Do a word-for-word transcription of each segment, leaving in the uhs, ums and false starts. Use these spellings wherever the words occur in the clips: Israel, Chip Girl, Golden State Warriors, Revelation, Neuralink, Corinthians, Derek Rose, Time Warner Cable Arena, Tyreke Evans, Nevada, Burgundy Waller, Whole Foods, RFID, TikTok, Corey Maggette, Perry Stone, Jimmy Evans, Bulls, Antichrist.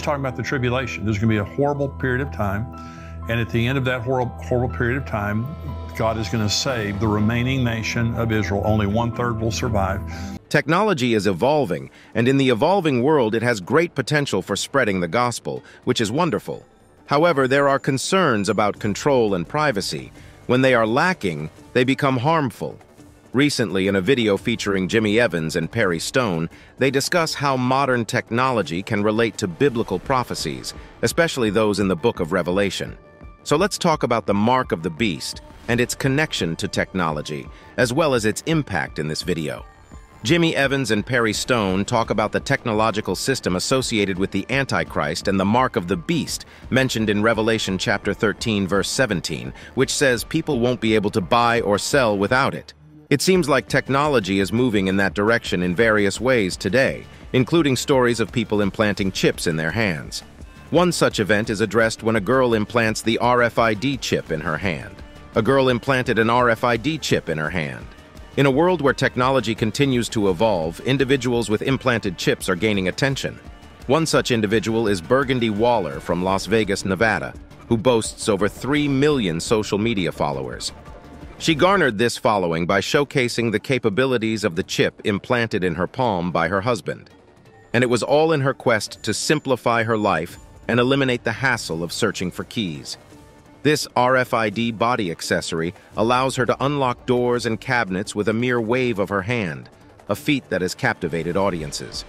It's talking about the tribulation. There's going to be a horrible period of time. And at the end of that horrible, horrible period of time, God is going to save the remaining nation of Israel. Only one third will survive. Technology is evolving, and in the evolving world, it has great potential for spreading the gospel, which is wonderful. However, there are concerns about control and privacy. When they are lacking, they become harmful. Recently, in a video featuring Jimmy Evans and Perry Stone, they discuss how modern technology can relate to biblical prophecies, especially those in the book of Revelation. So let's talk about the mark of the beast and its connection to technology, as well as its impact in this video. Jimmy Evans and Perry Stone talk about the technological system associated with the Antichrist and the mark of the beast mentioned in Revelation chapter thirteen, verse seventeen, which says people won't be able to buy or sell without it. It seems like technology is moving in that direction in various ways today, including stories of people implanting chips in their hands. One such event is addressed when a girl implants the R F I D chip in her hand. A girl implanted an R F I D chip in her hand. In a world where technology continues to evolve, individuals with implanted chips are gaining attention. One such individual is Burgundy Waller from Las Vegas, Nevada, who boasts over three million social media followers. She garnered this following by showcasing the capabilities of the chip implanted in her palm by her husband. And it was all in her quest to simplify her life and eliminate the hassle of searching for keys. This R F I D body accessory allows her to unlock doors and cabinets with a mere wave of her hand, a feat that has captivated audiences.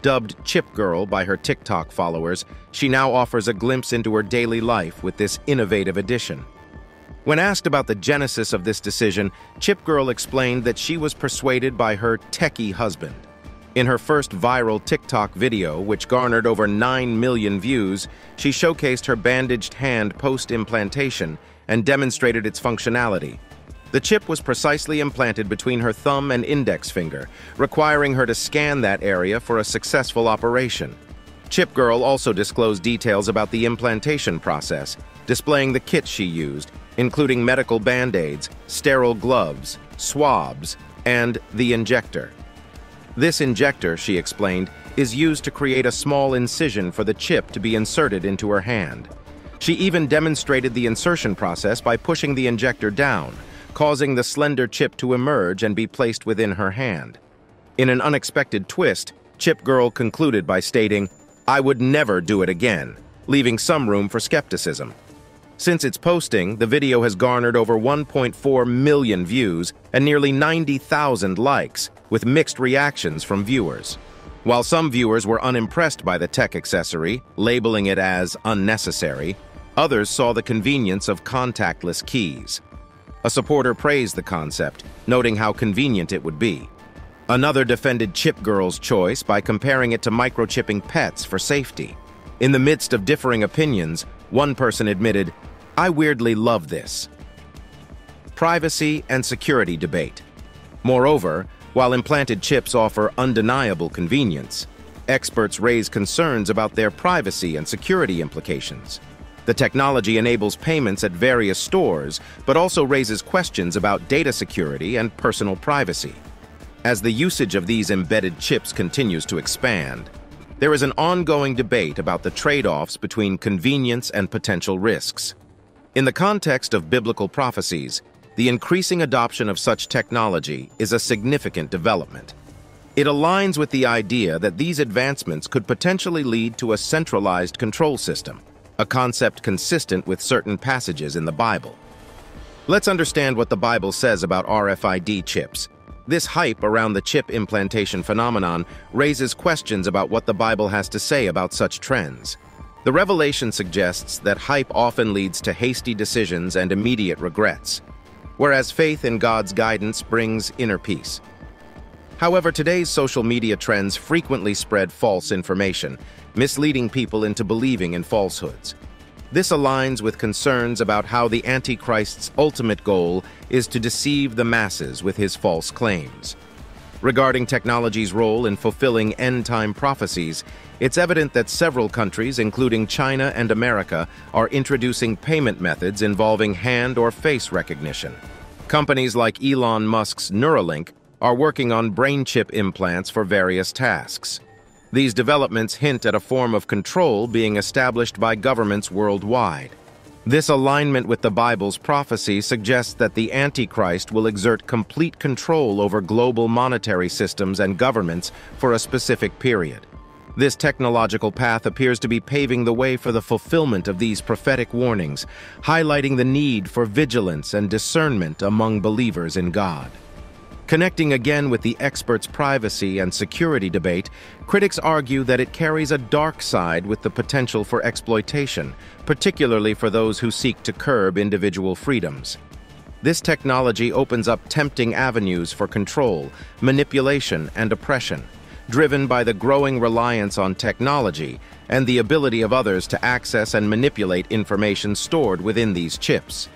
Dubbed Chip Girl by her TikTok followers, she now offers a glimpse into her daily life with this innovative addition. When asked about the genesis of this decision, Chip Girl explained that she was persuaded by her techie husband. In her first viral TikTok video, which garnered over nine million views, she showcased her bandaged hand post-implantation and demonstrated its functionality. The chip was precisely implanted between her thumb and index finger, requiring her to scan that area for a successful operation. Chip Girl also disclosed details about the implantation process, displaying the kit she used, including medical band-aids, sterile gloves, swabs, and the injector. This injector, she explained, is used to create a small incision for the chip to be inserted into her hand. She even demonstrated the insertion process by pushing the injector down, causing the slender chip to emerge and be placed within her hand. In an unexpected twist, Chip Girl concluded by stating, "I would never do it again," leaving some room for skepticism. Since its posting, the video has garnered over one point four million views and nearly ninety thousand likes, with mixed reactions from viewers. While some viewers were unimpressed by the tech accessory, labeling it as unnecessary, others saw the convenience of contactless keys. A supporter praised the concept, noting how convenient it would be. Another defended Chip Girl's choice by comparing it to microchipping pets for safety. In the midst of differing opinions, one person admitted, "I weirdly love this." Privacy and security debate. Moreover, while implanted chips offer undeniable convenience, experts raise concerns about their privacy and security implications. The technology enables payments at various stores, but also raises questions about data security and personal privacy. As the usage of these embedded chips continues to expand, there is an ongoing debate about the trade-offs between convenience and potential risks. In the context of biblical prophecies, the increasing adoption of such technology is a significant development. It aligns with the idea that these advancements could potentially lead to a centralized control system, a concept consistent with certain passages in the Bible. Let's understand what the Bible says about R F I D chips. This hype around the chip implantation phenomenon raises questions about what the Bible has to say about such trends. The Revelation suggests that hype often leads to hasty decisions and immediate regrets, whereas faith in God's guidance brings inner peace. However, today's social media trends frequently spread false information, misleading people into believing in falsehoods. This aligns with concerns about how the Antichrist's ultimate goal is to deceive the masses with his false claims. Regarding technology's role in fulfilling end-time prophecies, it's evident that several countries, including China and America, are introducing payment methods involving hand or face recognition. Companies like Elon Musk's Neuralink are working on brain chip implants for various tasks. These developments hint at a form of control being established by governments worldwide. This alignment with the Bible's prophecy suggests that the Antichrist will exert complete control over global monetary systems and governments for a specific period. This technological path appears to be paving the way for the fulfillment of these prophetic warnings, highlighting the need for vigilance and discernment among believers in God. Connecting again with the experts' privacy and security debate, critics argue that it carries a dark side with the potential for exploitation, particularly for those who seek to curb individual freedoms. This technology opens up tempting avenues for control, manipulation, and oppression, driven by the growing reliance on technology and the ability of others to access and manipulate information stored within these chips.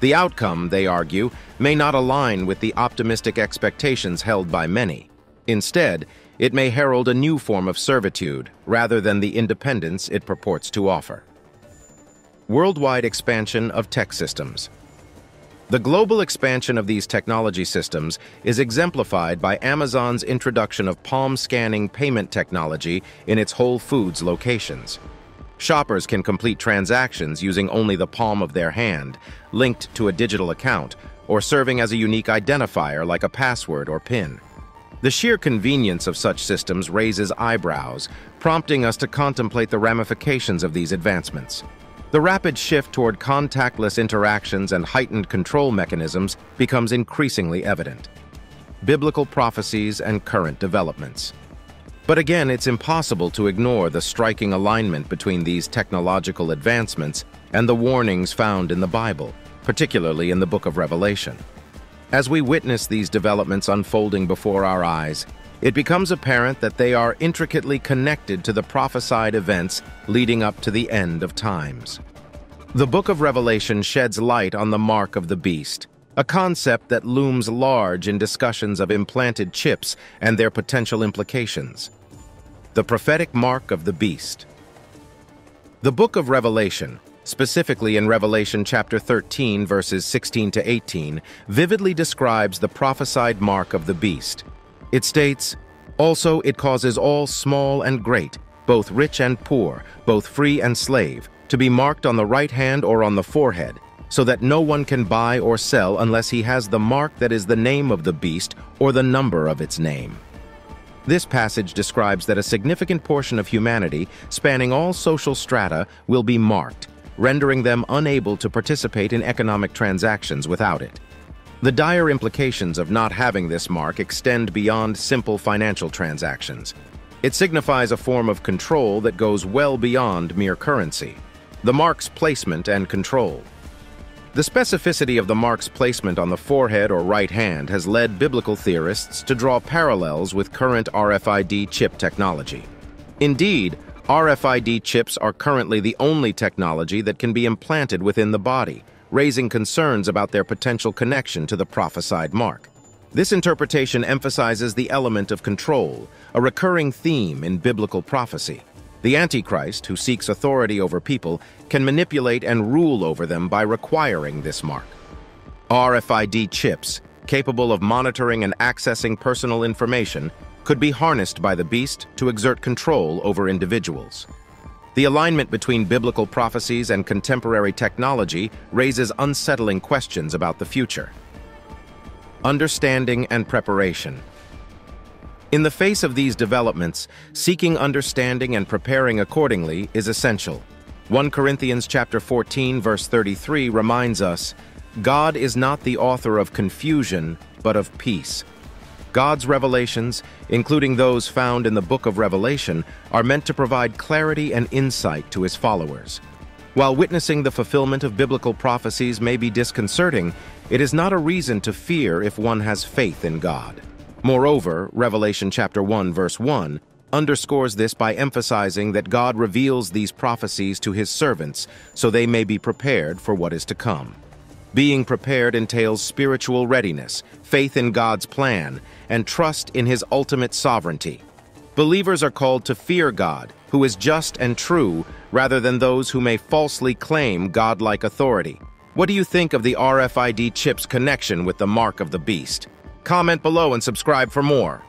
The outcome, they argue, may not align with the optimistic expectations held by many. Instead, it may herald a new form of servitude rather than the independence it purports to offer. Worldwide expansion of tech systems. The global expansion of these technology systems is exemplified by Amazon's introduction of palm scanning payment technology in its Whole Foods locations. Shoppers can complete transactions using only the palm of their hand, linked to a digital account, or serving as a unique identifier like a password or PIN. The sheer convenience of such systems raises eyebrows, prompting us to contemplate the ramifications of these advancements. The rapid shift toward contactless interactions and heightened control mechanisms becomes increasingly evident. Biblical prophecies and current developments. But again, it's impossible to ignore the striking alignment between these technological advancements and the warnings found in the Bible, particularly in the book of Revelation. As we witness these developments unfolding before our eyes, it becomes apparent that they are intricately connected to the prophesied events leading up to the end of times. The book of Revelation sheds light on the mark of the beast, a concept that looms large in discussions of implanted chips and their potential implications. The prophetic mark of the beast. The book of Revelation, specifically in Revelation chapter thirteen, verses sixteen to eighteen, vividly describes the prophesied mark of the beast. It states, "Also it causes all small and great, both rich and poor, both free and slave, to be marked on the right hand or on the forehead, so that no one can buy or sell unless he has the mark that is the name of the beast or the number of its name." This passage describes that a significant portion of humanity, spanning all social strata, will be marked, rendering them unable to participate in economic transactions without it. The dire implications of not having this mark extend beyond simple financial transactions. It signifies a form of control that goes well beyond mere currency. The mark's placement and control. The specificity of the mark's placement on the forehead or right hand has led biblical theorists to draw parallels with current R F I D chip technology. Indeed, R F I D chips are currently the only technology that can be implanted within the body, raising concerns about their potential connection to the prophesied mark. This interpretation emphasizes the element of control, a recurring theme in biblical prophecy. The Antichrist, who seeks authority over people, can manipulate and rule over them by requiring this mark. R F I D chips, capable of monitoring and accessing personal information, could be harnessed by the beast to exert control over individuals. The alignment between biblical prophecies and contemporary technology raises unsettling questions about the future. Understanding and preparation. In the face of these developments, seeking understanding and preparing accordingly is essential. First Corinthians chapter fourteen, verse thirty-three reminds us, "God is not the author of confusion, but of peace." God's revelations, including those found in the book of Revelation, are meant to provide clarity and insight to his followers. While witnessing the fulfillment of biblical prophecies may be disconcerting, it is not a reason to fear if one has faith in God. Moreover, Revelation chapter one, verse one, underscores this by emphasizing that God reveals these prophecies to his servants so they may be prepared for what is to come. Being prepared entails spiritual readiness, faith in God's plan, and trust in his ultimate sovereignty. Believers are called to fear God, who is just and true, rather than those who may falsely claim godlike authority. What do you think of the R F I D chip's connection with the mark of the beast? Comment below and subscribe for more.